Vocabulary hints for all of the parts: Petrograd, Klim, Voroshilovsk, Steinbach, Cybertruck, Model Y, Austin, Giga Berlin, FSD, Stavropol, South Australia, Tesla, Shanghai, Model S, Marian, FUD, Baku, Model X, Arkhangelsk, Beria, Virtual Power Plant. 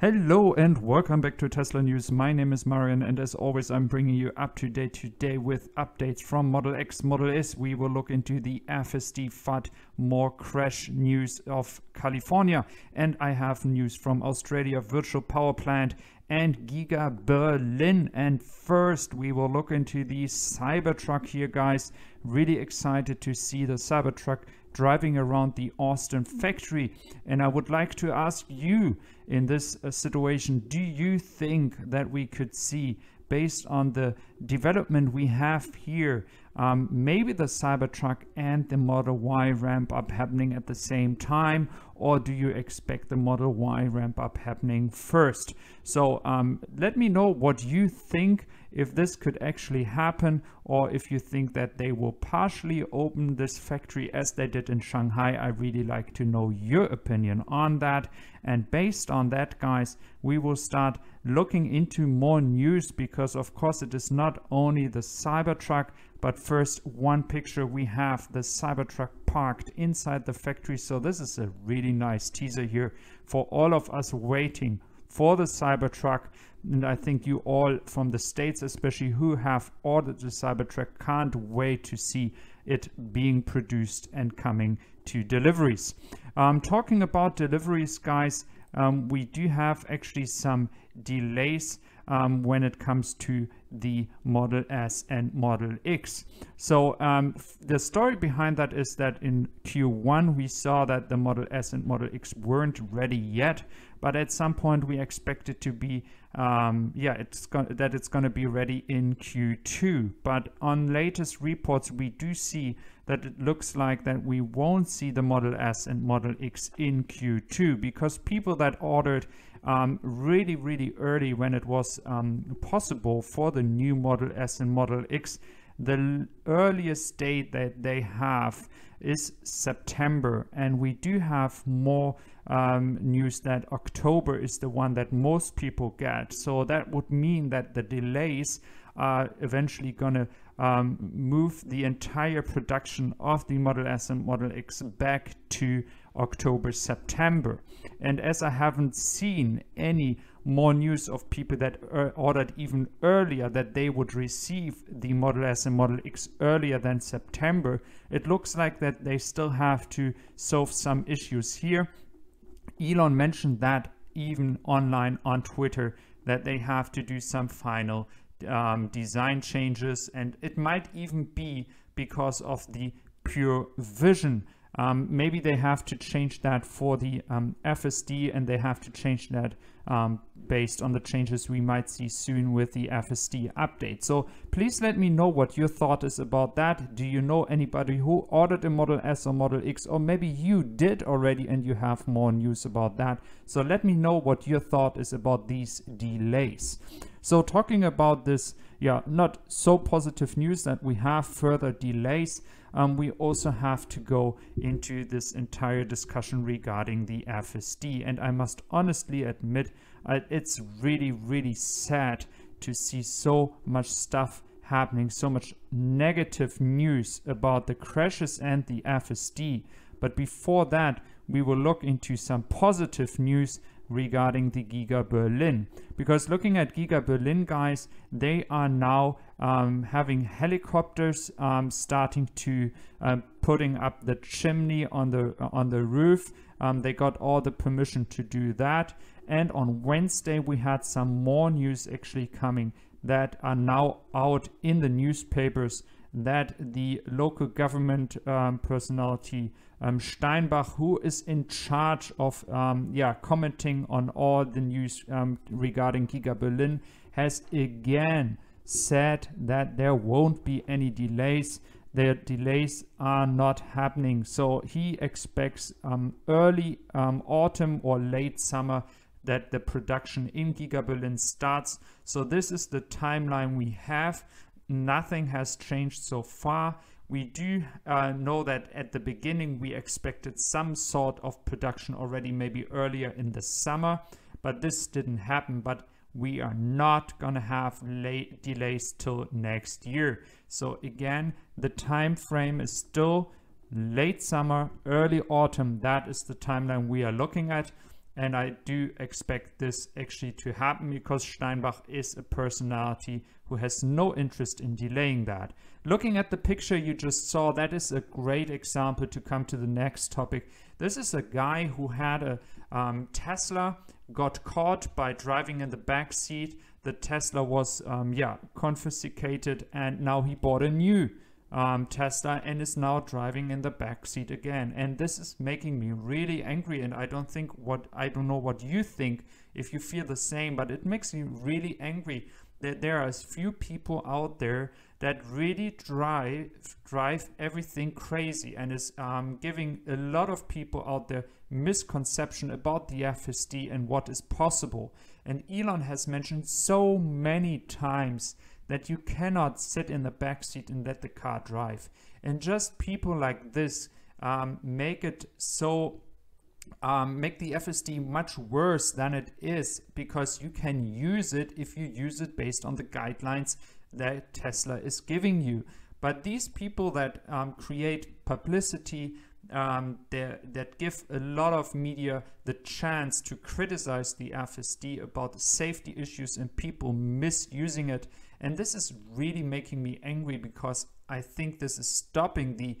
Hello and welcome back to Tesla News. My name is Marian and as always I'm bringing you up to date today with updates from Model X, Model S. We will look into the FSD FUD, more crash news of California, and I have news from Australia, virtual power plant and Giga Berlin. And first we will look into the Cybertruck here, guys. Really excited to see the Cybertruck driving around the Austin factory, and I would like to ask you in this situation, do you think that we could see, based on the development we have here, maybe the Cybertruck and the Model Y ramp up happening at the same time, or do you expect the Model Y ramp up happening first? So let me know what you think, if this could actually happen, or if you think that they will partially open this factory as they did in Shanghai. I really like to know your opinion on that. And based on that, guys, we will start looking into more news, because of course it is not only the Cybertruck, but first one picture. We have the Cybertruck parked inside the factory. So this is a really nice teaser here for all of us waiting for the Cybertruck. And I think you all from the States, especially, who have ordered the Cybertruck, can't wait to see it being produced and coming to deliveries. Talking about deliveries, guys, we do have actually some delays when it comes to the Model S and Model X. So the story behind that is that in Q1 we saw that the Model S and Model X weren't ready yet, but at some point we expect it to be it's going to be ready in Q2. But on latest reports we do see that it looks like that we won't see the Model S and Model X in Q2, because people that ordered really early when it was possible for the new Model S and Model X, the earliest date that they have is September, and we do have more news that October is the one that most people get. So that would mean that the delays are eventually gonna move the entire production of the Model S and Model X back to October, September. And as I haven't seen any more news of people that ordered even earlier, that they would receive the Model S and Model X earlier than September, it looks like that they still have to solve some issues here. Elon mentioned that even online on Twitter, that they have to do some final design changes, and it might even be because of the pure vision. Maybe they have to change that for the FSD, and they have to change that based on the changes we might see soon with the FSD update. So please let me know what your thought is about that. Do you know anybody who ordered a Model S or Model X, or maybe you did already and you have more news about that? So let me know what your thought is about these delays. So talking about this, not so positive news that we have further delays, we also have to go into this entire discussion regarding the FSD. And I must honestly admit, it's really sad to see so much stuff happening, so much negative news about the crashes and the FSD. But before that, we will look into some positive news regarding the Giga Berlin, because looking at Giga Berlin, guys, they are now having helicopters starting to putting up the chimney on the roof. They got all the permission to do that, and on Wednesday we had some more news actually coming that are now out in the newspapers, that the local government personality Steinbach, who is in charge of commenting on all the news regarding Giga Berlin, has again said that there won't be any delays. Their delays are not happening. So he expects early autumn or late summer that the production in Giga Berlin starts. So this is the timeline we have. Nothing has changed so far. We do know that at the beginning we expected some sort of production already, maybe earlier in the summer, but this didn't happen. But we are not gonna have late delays till next year. So again, the time frame is still late summer, early autumn. That is the timeline we are looking at. And I do expect this actually to happen because Steinbach is a personality who has no interest in delaying that. Looking at the picture you just saw, that is a great example to come to the next topic. This is a guy who had a Tesla, got caught by driving in the back seat. The Tesla was confiscated, and now he bought a new Tesla and is now driving in the back seat again. And this is making me really angry, and I don't know what you think if you feel the same, but it makes me really angry that there are few people out there that really drive everything crazy and is giving a lot of people out there misconception about the FSD and what is possible. And Elon has mentioned so many times that you cannot sit in the backseat and let the car drive. And just people like this make the FSD much worse than it is, because you can use it if you use it based on the guidelines that Tesla is giving you. But these people that create publicity, that give a lot of media the chance to criticize the FSD about the safety issues and people misusing it. And this is really making me angry, because I think this is stopping the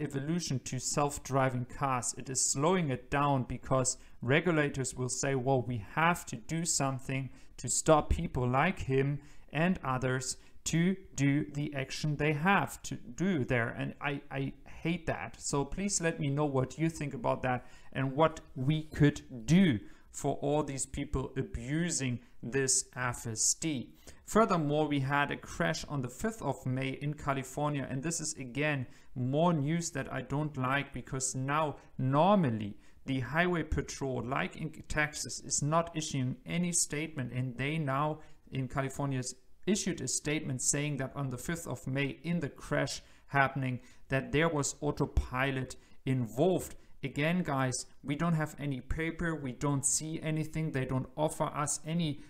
evolution to self-driving cars. It is slowing it down, because regulators will say, well, we have to do something to stop people like him and others to do the action they have to do there. And I hate that. So please let me know what you think about that and what we could do for all these people abusing this FSD. Furthermore, we had a crash on the 5th of May in California, and this is again more news that I don't like, because now normally the highway patrol, like in Texas, is not issuing any statement, and they now in California issued a statement saying that on the 5th of May in the crash happening that there was autopilot involved. Again, guys, we don't have any paper, we don't see anything, they don't offer us any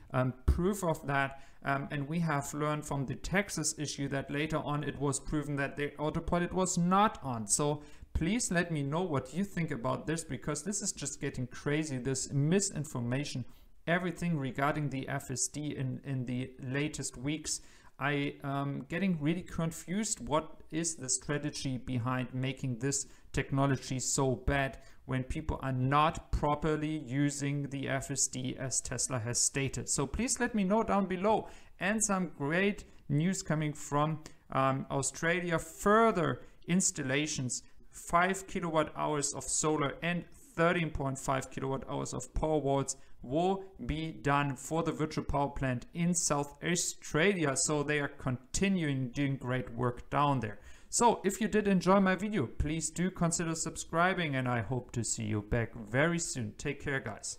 proof of that, and we have learned from the Texas issue that later on it was proven that the autopilot was not on. So please let me know what you think about this, because this is just getting crazy, this misinformation, everything regarding the FSD in the latest weeks. I am getting really confused. What is the strategy behind making this technology so bad when people are not properly using the FSD as Tesla has stated? So please let me know down below. And some great news coming from Australia. Further installations, 5 kilowatt hours of solar and 13.5 kilowatt hours of power walls will be done for the virtual power plant in South Australia. So they are continuing doing great work down there. So if you did enjoy my video, please do consider subscribing, and I hope to see you back very soon. Take care, guys.